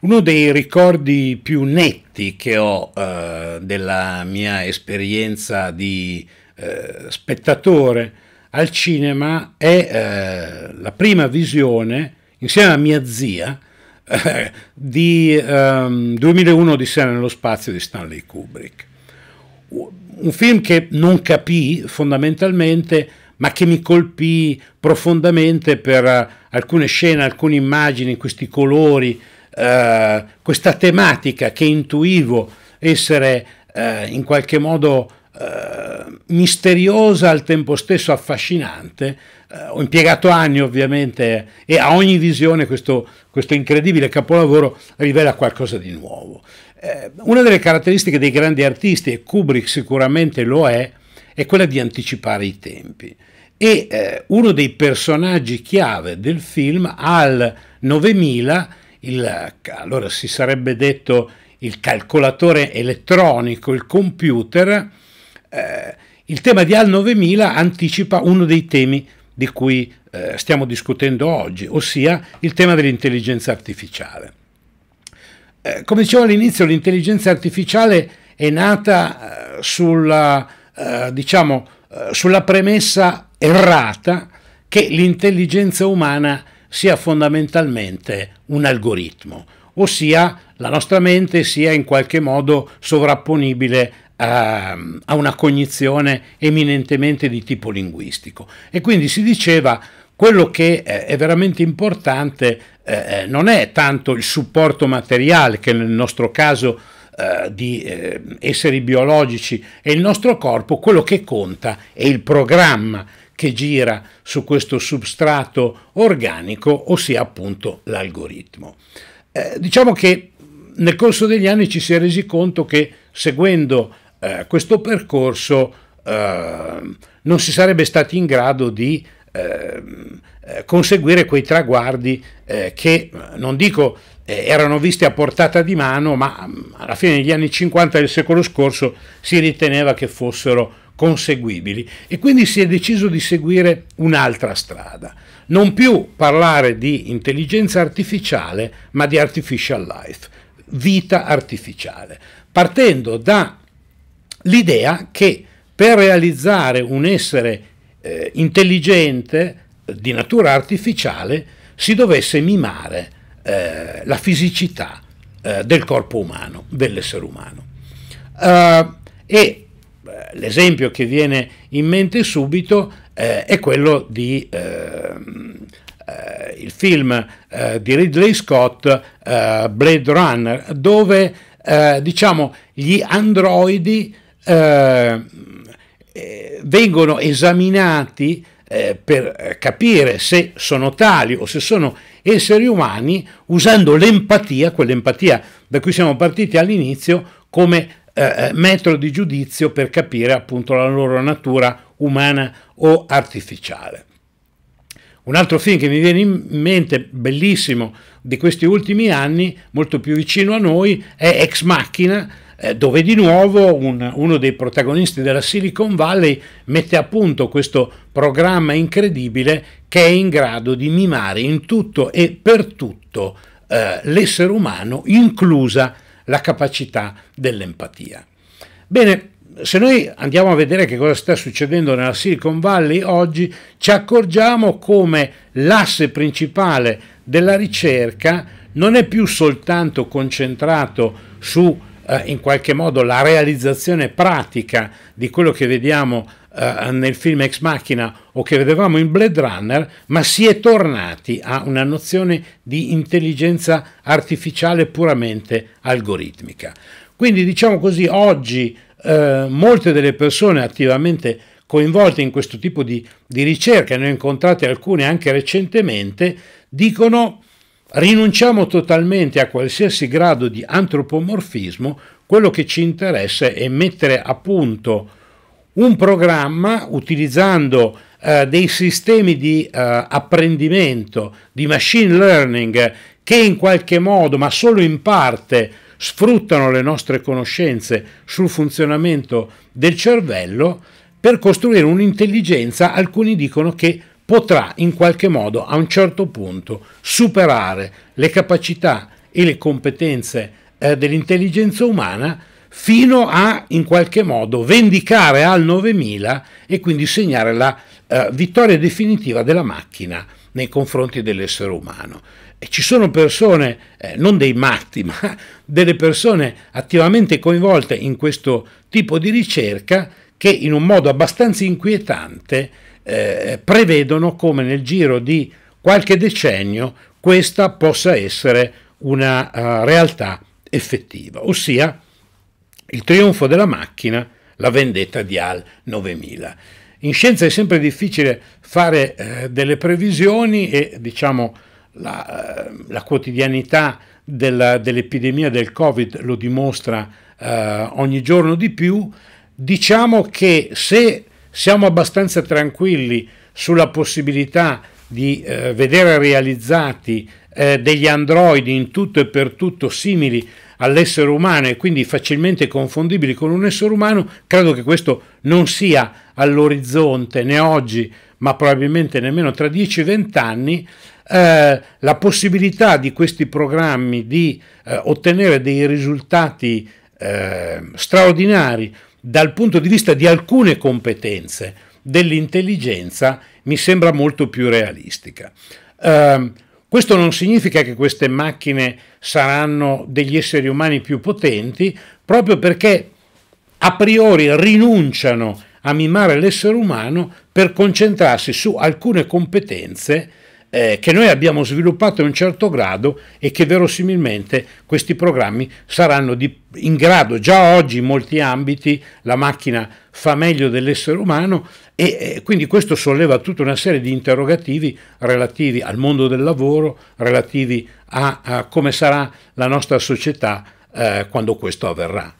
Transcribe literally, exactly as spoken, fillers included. Uno dei ricordi più netti che ho eh, della mia esperienza di eh, spettatore al cinema è eh, la prima visione, insieme a mia zia, eh, di ehm, duemilauno Odissea nello spazio di Stanley Kubrick. Un film che non capii fondamentalmente, ma che mi colpì profondamente per alcune scene, alcune immagini, questi colori, Uh, questa tematica che intuivo essere uh, in qualche modo uh, misteriosa, al tempo stesso affascinante. Uh, ho impiegato anni ovviamente, e a ogni visione questo, questo incredibile capolavoro rivela qualcosa di nuovo. Uh, una delle caratteristiche dei grandi artisti, e Kubrick sicuramente lo è, è quella di anticipare i tempi. E uh, uno dei personaggi chiave del film, H A L novemila, Il, allora si sarebbe detto il calcolatore elettronico, il computer, eh, il tema di H A L novemila anticipa uno dei temi di cui eh, stiamo discutendo oggi, ossia il tema dell'intelligenza artificiale. Eh, come dicevo all'inizio, l'intelligenza artificiale è nata eh, sulla, eh, diciamo, eh, sulla premessa errata che l'intelligenza umana sia fondamentalmente un algoritmo, ossia la nostra mente sia in qualche modo sovrapponibile a, a una cognizione eminentemente di tipo linguistico. E quindi si diceva: quello che è veramente importante eh, non è tanto il supporto materiale, che nel nostro caso eh, di eh, esseri biologici è il nostro corpo, quello che conta è il programma che gira su questo substrato organico, ossia appunto l'algoritmo. Eh, diciamo che nel corso degli anni ci si è resi conto che, seguendo eh, questo percorso, eh, non si sarebbe stati in grado di eh, conseguire quei traguardi eh, che, non dico eh, erano visti a portata di mano, ma alla fine degli anni cinquanta del secolo scorso si riteneva che fossero conseguibili, e quindi si è deciso di seguire un'altra strada, non più parlare di intelligenza artificiale ma di artificial life, vita artificiale, partendo dall'idea che per realizzare un essere eh, intelligente di natura artificiale si dovesse mimare eh, la fisicità eh, del corpo umano, dell'essere umano. Uh, e L'esempio che viene in mente subito eh, è quello di eh, eh, il film eh, di Ridley Scott, eh, Blade Runner, dove eh, diciamo gli androidi eh, vengono esaminati eh, per capire se sono tali o se sono esseri umani, usando l'empatia, quell'empatia da cui siamo partiti all'inizio, come Eh, metro di giudizio per capire appunto la loro natura umana o artificiale. Un altro film che mi viene in mente, bellissimo, di questi ultimi anni, molto più vicino a noi, è Ex Machina, eh, dove di nuovo un, uno dei protagonisti della Silicon Valley mette a punto questo programma incredibile che è in grado di mimare in tutto e per tutto eh, l'essere umano, inclusa la capacità dell'empatia. Bene, se noi andiamo a vedere che cosa sta succedendo nella Silicon Valley oggi, ci accorgiamo come l'asse principale della ricerca non è più soltanto concentrato su eh, in qualche modo la realizzazione pratica di quello che vediamo eh, nel film Ex Machina o che vedevamo in Blade Runner, ma si è tornati a una nozione di intelligenza artificiale puramente algoritmica. Quindi, diciamo così, oggi eh, molte delle persone attivamente coinvolte in questo tipo di, di ricerca, ne ho incontrate alcune anche recentemente, dicono: rinunciamo totalmente a qualsiasi grado di antropomorfismo, quello che ci interessa è mettere a punto un programma utilizzando eh, dei sistemi di eh, apprendimento, di machine learning, che in qualche modo, ma solo in parte, sfruttano le nostre conoscenze sul funzionamento del cervello per costruire un'intelligenza, alcuni dicono, che potrà in qualche modo a un certo punto superare le capacità e le competenze eh, dell'intelligenza umana, fino a in qualche modo vendicare HAL novemila e quindi segnare la eh, vittoria definitiva della macchina nei confronti dell'essere umano. E ci sono persone, eh, non dei matti, ma delle persone attivamente coinvolte in questo tipo di ricerca che in un modo abbastanza inquietante eh, prevedono come nel giro di qualche decennio questa possa essere una uh, realtà effettiva, ossia il trionfo della macchina, la vendetta di HAL novemila. In scienza è sempre difficile fare eh, delle previsioni e diciamo la, la quotidianità dell'epidemia del Covid lo dimostra eh, ogni giorno di più. Diciamo che se siamo abbastanza tranquilli sulla possibilità di eh, vedere realizzati eh, degli androidi in tutto e per tutto simili all'essere umano e quindi facilmente confondibili con un essere umano, credo che questo non sia all'orizzonte né oggi, ma probabilmente nemmeno tra dieci venti anni. Eh, la possibilità di questi programmi di eh, ottenere dei risultati eh, straordinari dal punto di vista di alcune competenze dell'intelligenza mi sembra molto più realistica. Eh, questo non significa che queste macchine saranno degli esseri umani più potenti, proprio perché a priori rinunciano a mimare l'essere umano per concentrarsi su alcune competenze Eh, che noi abbiamo sviluppato in un certo grado e che verosimilmente questi programmi saranno di, in grado, già oggi in molti ambiti la macchina fa meglio dell'essere umano e eh, quindi questo solleva tutta una serie di interrogativi relativi al mondo del lavoro, relativi a, a come sarà la nostra società eh, quando questo avverrà.